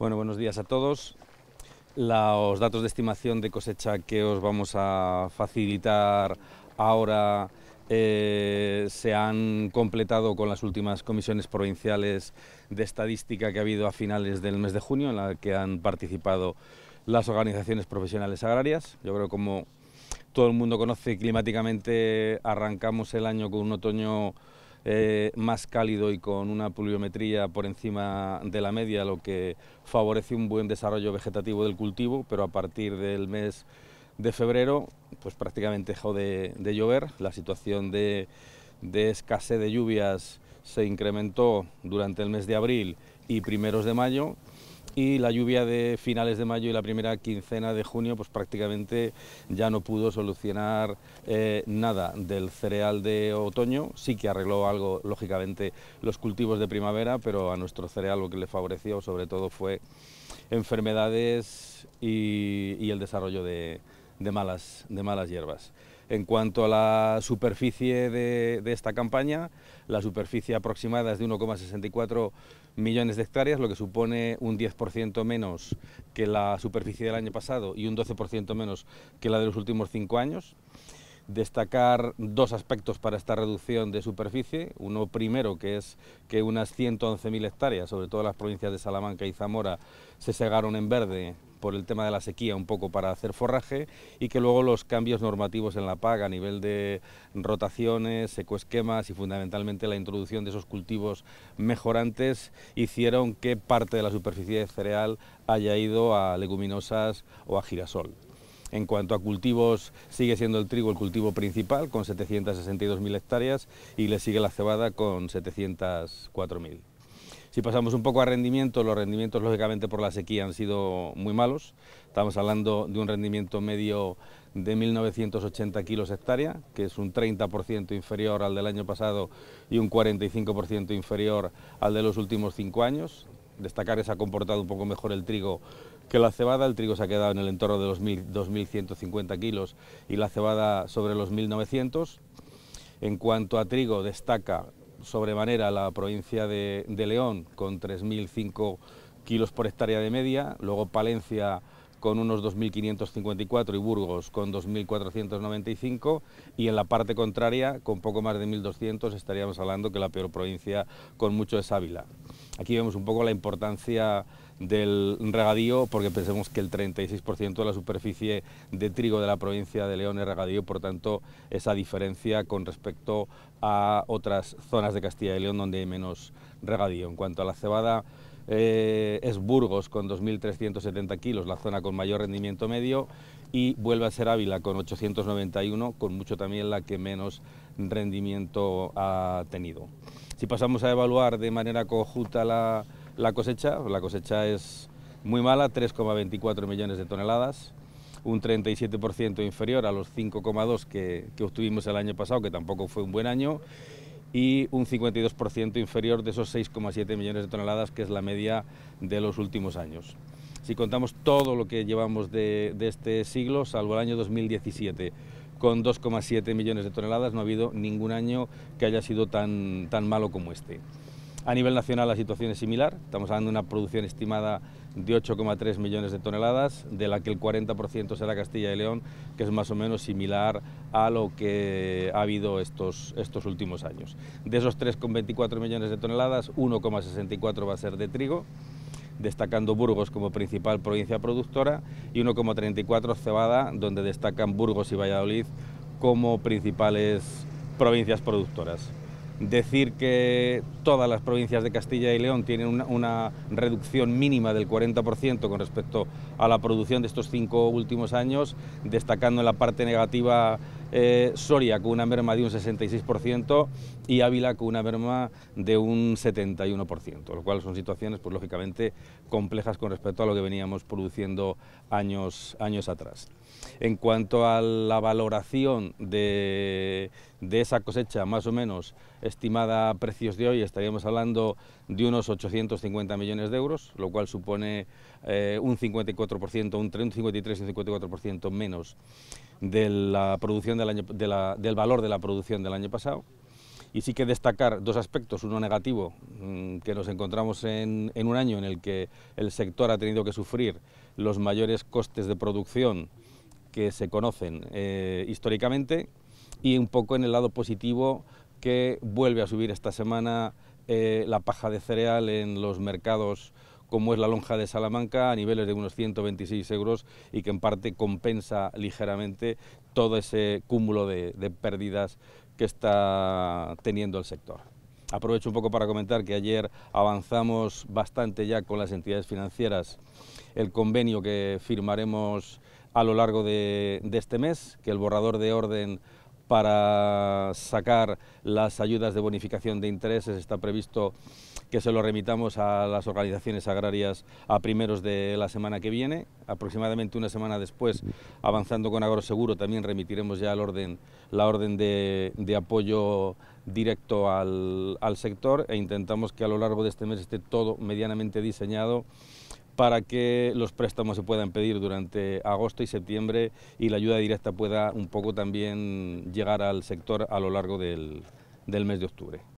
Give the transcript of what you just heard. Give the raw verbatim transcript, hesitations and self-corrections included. Bueno, buenos días a todos. Los datos de estimación de cosecha que os vamos a facilitar ahora eh, se han completado con las últimas comisiones provinciales de estadística que ha habido a finales del mes de junio, en la que han participado las organizaciones profesionales agrarias. Yo creo que, como todo el mundo conoce, climáticamente arrancamos el año con un otoño Eh, más cálido y con una pluviometría por encima de la media, lo que favorece un buen desarrollo vegetativo del cultivo, pero a partir del mes de febrero pues prácticamente dejó de, de llover. La situación de, de escasez de lluvias se incrementó durante el mes de abril y primeros de mayo, y la lluvia de finales de mayo y la primera quincena de junio pues prácticamente ya no pudo solucionar eh, nada del cereal de otoño. Sí que arregló algo, lógicamente, los cultivos de primavera, pero a nuestro cereal lo que le favoreció sobre todo fue enfermedades y, y el desarrollo de, de, malas, de malas hierbas. En cuanto a la superficie de, de esta campaña, la superficie aproximada es de uno coma sesenta y cuatro millones de hectáreas, lo que supone un diez por ciento menos que la superficie del año pasado y un doce por ciento menos que la de los últimos cinco años. Destacar dos aspectos para esta reducción de superficie. Uno primero, que es que unas ciento once mil hectáreas, sobre todo en las provincias de Salamanca y Zamora, se segaron en verde por el tema de la sequía, un poco para hacer forraje, y que luego los cambios normativos en la PAC a nivel de rotaciones, ecoesquemas y fundamentalmente la introducción de esos cultivos mejorantes hicieron que parte de la superficie de cereal haya ido a leguminosas o a girasol. En cuanto a cultivos, sigue siendo el trigo el cultivo principal con setecientas sesenta y dos mil hectáreas y le sigue la cebada con setecientas cuatro mil. Si pasamos un poco a rendimientos, los rendimientos lógicamente por la sequía han sido muy malos. Estamos hablando de un rendimiento medio de mil novecientos ochenta kilos hectárea, que es un treinta por ciento inferior al del año pasado y un cuarenta y cinco por ciento inferior al de los últimos cinco años. Destacar que se ha comportado un poco mejor el trigo que la cebada. El trigo se ha quedado en el entorno de los dos mil ciento cincuenta kilos y la cebada sobre los mil novecientos. En cuanto a trigo, destaca sobremanera la provincia de, de León con tres mil cinco kilos por hectárea de media, luego Palencia con unos dos mil quinientos cincuenta y cuatro y Burgos con dos mil cuatrocientos noventa y cinco, y en la parte contraria con poco más de mil doscientos estaríamos hablando que la peor provincia con mucho es Ávila. Aquí vemos un poco la importancia del regadío, porque pensemos que el treinta y seis por ciento de la superficie de trigo de la provincia de León es regadío, por tanto esa diferencia con respecto a otras zonas de Castilla y León donde hay menos regadío. En cuanto a la cebada, Eh, es Burgos con dos mil trescientos setenta kilos, la zona con mayor rendimiento medio, y vuelve a ser Ávila con ochocientos noventa y uno, con mucho también la que menos rendimiento ha tenido. Si pasamos a evaluar de manera conjunta la, la cosecha, la cosecha es muy mala, tres coma veinticuatro millones de toneladas, un treinta y siete por ciento inferior a los cinco coma dos que, que obtuvimos el año pasado, que tampoco fue un buen año, y un cincuenta y dos por ciento inferior de esos seis coma siete millones de toneladas, que es la media de los últimos años. Si contamos todo lo que llevamos de, de este siglo, salvo el año dos mil diecisiete, con dos coma siete millones de toneladas, no ha habido ningún año que haya sido tan, tan malo como este. A nivel nacional la situación es similar, estamos hablando de una producción estimada de ocho coma tres millones de toneladas, de la que el cuarenta por ciento será Castilla y León, que es más o menos similar a lo que ha habido estos, estos últimos años. De esos tres coma veinticuatro millones de toneladas, uno coma sesenta y cuatro va a ser de trigo, destacando Burgos como principal provincia productora, y uno coma treinta y cuatro cebada, donde destacan Burgos y Valladolid como principales provincias productoras. Decir que todas las provincias de Castilla y León tienen una, una reducción mínima del cuarenta por ciento con respecto a la producción de estos cinco últimos años, destacando en la parte negativa eh, Soria con una merma de un sesenta y seis por ciento y Ávila con una merma de un setenta y uno por ciento, lo cual son situaciones pues lógicamente complejas con respecto a lo que veníamos produciendo años, años atrás. En cuanto a la valoración de, de esa cosecha, más o menos estimada a precios de hoy, estaríamos hablando de unos ochocientos cincuenta millones de euros, lo cual supone eh, un cincuenta y cuatro por ciento, un cincuenta y tres y un cincuenta y cuatro por ciento menos de la producción del, año, de la, del valor de la producción del año pasado. y sí que destacar dos aspectos, uno negativo, que nos encontramos en, en un año en el que el sector ha tenido que sufrir los mayores costes de producción que se conocen eh, históricamente, y un poco en el lado positivo que vuelve a subir esta semana eh, la paja de cereal en los mercados como es la lonja de Salamanca a niveles de unos ciento veintiséis euros y que en parte compensa ligeramente todo ese cúmulo de, de pérdidas que está teniendo el sector. Aprovecho un poco para comentar que ayer avanzamos bastante ya con las entidades financieras el convenio que firmaremos a lo largo de, de este mes, que el borrador de orden para sacar las ayudas de bonificación de intereses está previsto que se lo remitamos a las organizaciones agrarias a primeros de la semana que viene. Aproximadamente una semana después, avanzando con Agroseguro, también remitiremos ya el orden, la orden de, de apoyo directo al, al sector, e intentamos que a lo largo de este mes esté todo medianamente diseñado para que los préstamos se puedan pedir durante agosto y septiembre y la ayuda directa pueda un poco también llegar al sector a lo largo del, del mes de octubre.